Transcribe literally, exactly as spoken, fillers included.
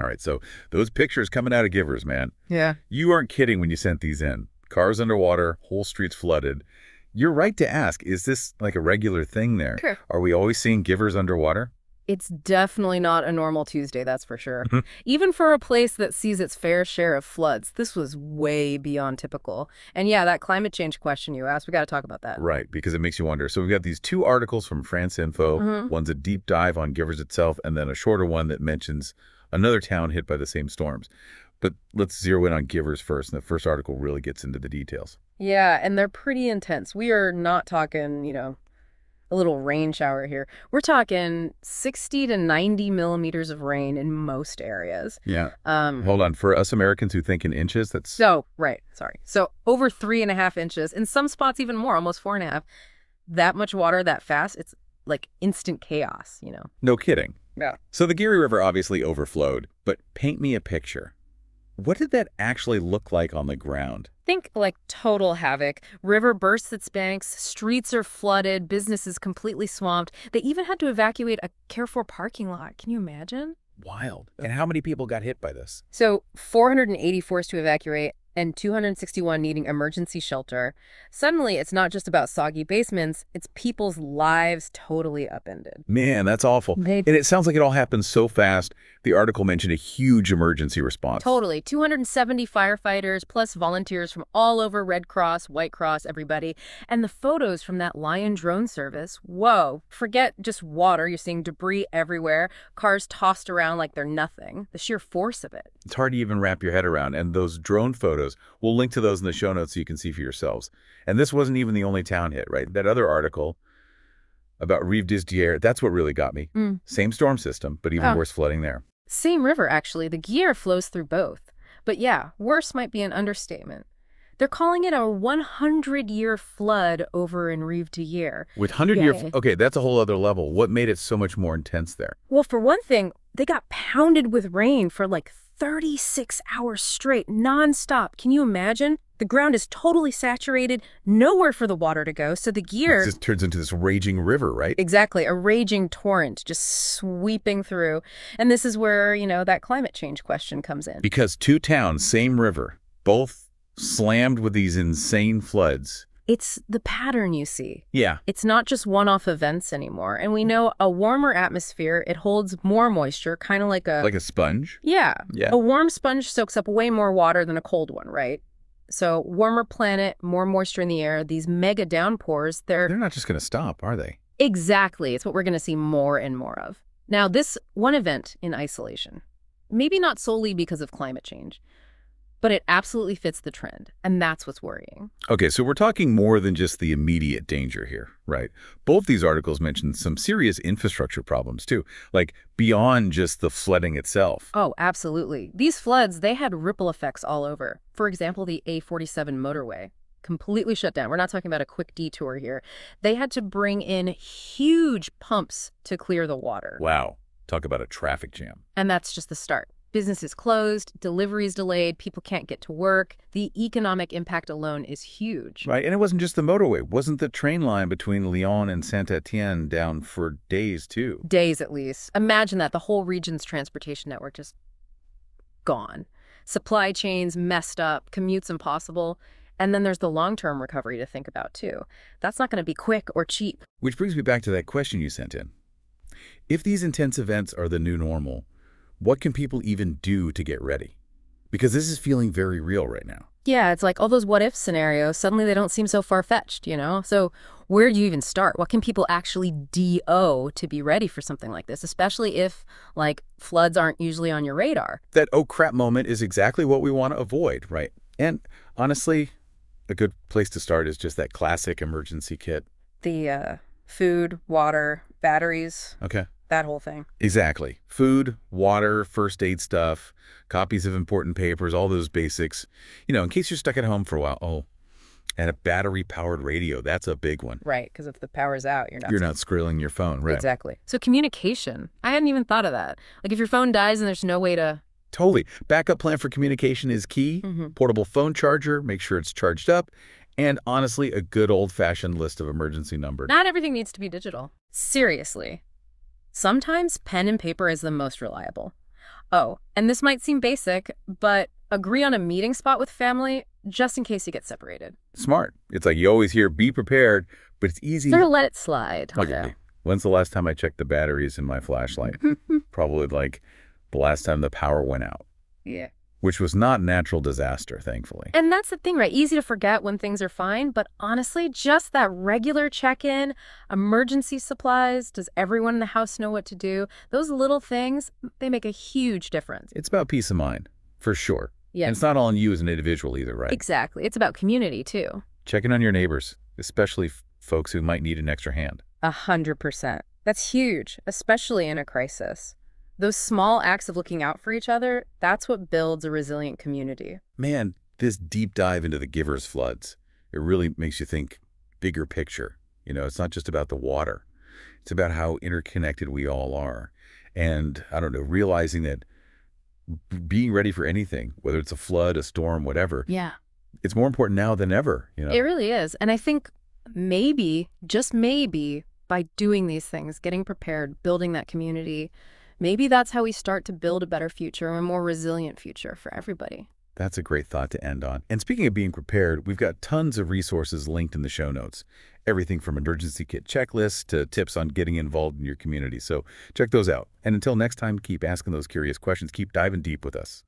All right, so those pictures coming out of Givors, man. Yeah. You aren't kidding when you sent these in. Cars underwater, whole streets flooded. You're right to ask, is this like a regular thing there? Sure. Are we always seeing Givors underwater? It's definitely not a normal Tuesday, that's for sure. Even for a place that sees its fair share of floods, this was way beyond typical. And yeah, that climate change question you asked, we got to talk about that. Right, because it makes you wonder. So we've got these two articles from France Info. Mm-hmm. One's a deep dive on Givors itself, and then a shorter one that mentions another town hit by the same storms. But let's zero in on Givors first, and the first article really gets into the details. Yeah, and they're pretty intense. We are not talking, you know, a little rain shower here. We're talking sixty to ninety millimeters of rain in most areas. Yeah. Um, Hold on. For us Americans who think in inches, that's... So, right. Sorry. So over three and a half inches, in some spots even more, almost four and a half. That much water that fast, it's like instant chaos, you know? No kidding. Yeah. So the Gier River obviously overflowed, but paint me a picture. What did that actually look like on the ground? Think like total havoc. River bursts its banks, streets are flooded, businesses completely swamped. They even had to evacuate a Carrefour parking lot. Can you imagine? Wild. And how many people got hit by this? So four hundred eighty forced to evacuate and two hundred sixty-one needing emergency shelter. Suddenly, it's not just about soggy basements, it's people's lives totally upended. Man, that's awful. They... And it sounds like it all happened so fast. The article mentioned a huge emergency response. Totally. two hundred seventy firefighters plus volunteers from all over, Red Cross, White Cross, everybody. And the photos from that Lyon drone service, whoa. Forget just water. You're seeing debris everywhere, cars tossed around like they're nothing. The sheer force of it. It's hard to even wrap your head around. And those drone photos, we'll link to those in the show notes so you can see for yourselves. And this wasn't even the only town hit, right? That other article about Rive-de-Gier, that's what really got me. Mm. Same storm system, but even oh. worse flooding there. Same river, actually. The Gier flows through both. But yeah, worse might be an understatement. They're calling it a hundred-year flood over in Rive-de-Gier. With hundred-year... Okay, that's a whole other level. What made it so much more intense there? Well, for one thing, they got pounded with rain for like thirty-six hours straight, nonstop. Can you imagine? The ground is totally saturated, nowhere for the water to go, so the Gier... It just turns into this raging river, right? Exactly, a raging torrent just sweeping through. And this is where, you know, that climate change question comes in. Because two towns, same river, both slammed with these insane floods. It's the pattern you see. Yeah. It's not just one-off events anymore. And we know a warmer atmosphere, it holds more moisture, kind of like a... Like a sponge? Yeah. Yeah. A warm sponge soaks up way more water than a cold one, right? So warmer planet, more moisture in the air, these mega downpours, they're... They're not just going to stop, are they? Exactly. It's what we're going to see more and more of. Now, this one event in isolation, maybe not solely because of climate change, but it absolutely fits the trend, and that's what's worrying. Okay, so we're talking more than just the immediate danger here, right? Both these articles mention some serious infrastructure problems, too, like beyond just the flooding itself. Oh, absolutely. These floods, they had ripple effects all over. For example, the A forty-seven motorway, completely shut down. We're not talking about a quick detour here. They had to bring in huge pumps to clear the water. Wow. Talk about a traffic jam. And that's just the start. Businesses closed, deliveries delayed, people can't get to work. The economic impact alone is huge. Right, and it wasn't just the motorway. It wasn't the train line between Lyon and Saint-Étienne down for days, too? Days, at least. Imagine that. The whole region's transportation network just gone. Supply chains messed up, commutes impossible. And then there's the long-term recovery to think about, too. That's not going to be quick or cheap. Which brings me back to that question you sent in. If these intense events are the new normal, what can people even do to get ready? Because this is feeling very real right now. Yeah, it's like all those what-if scenarios, suddenly they don't seem so far-fetched, you know? So where do you even start? What can people actually do to be ready for something like this, especially if, like, floods aren't usually on your radar? That oh crap moment is exactly what we want to avoid, right? And honestly, a good place to start is just that classic emergency kit. The uh, food, water, batteries. Okay. That whole thing. Exactly. Food, water, first aid stuff, copies of important papers, all those basics. You know, in case you're stuck at home for a while. Oh, and a battery-powered radio. That's a big one. Right, because if the power's out, you're not... You're not scrolling your phone, right. Exactly. So communication. I hadn't even thought of that. Like if your phone dies and there's no way to... Totally. Backup plan for communication is key. Mm-hmm. Portable phone charger. Make sure it's charged up. And honestly, a good old-fashioned list of emergency numbers. Not everything needs to be digital. Seriously. Sometimes pen and paper is the most reliable. Oh, and this might seem basic, but agree on a meeting spot with family just in case you get separated. Smart. It's like you always hear, be prepared, but it's easy. Sort of let it slide. Okay. okay. When's the last time I checked the batteries in my flashlight? Probably like the last time the power went out. Yeah. Which was not a natural disaster, thankfully. And that's the thing, right? Easy to forget when things are fine, but honestly, just that regular check-in, emergency supplies, does everyone in the house know what to do? Those little things, they make a huge difference. It's about peace of mind, for sure. Yeah. And it's not all on you as an individual either, right? Exactly. It's about community, too. Checking on your neighbors, especially folks who might need an extra hand. A hundred percent. That's huge, especially in a crisis. Those small acts of looking out for each other, that's what builds a resilient community. Man, this deep dive into the Givors floods, it really makes you think bigger picture. You know, it's not just about the water. It's about how interconnected we all are. And, I don't know, realizing that being ready for anything, whether it's a flood, a storm, whatever, yeah, it's more important now than ever. You know? It really is. And I think maybe, just maybe, by doing these things, getting prepared, building that community, maybe that's how we start to build a better future, a more resilient future for everybody. That's a great thought to end on. And speaking of being prepared, we've got tons of resources linked in the show notes. Everything from emergency kit checklists to tips on getting involved in your community. So check those out. And until next time, keep asking those curious questions. Keep diving deep with us.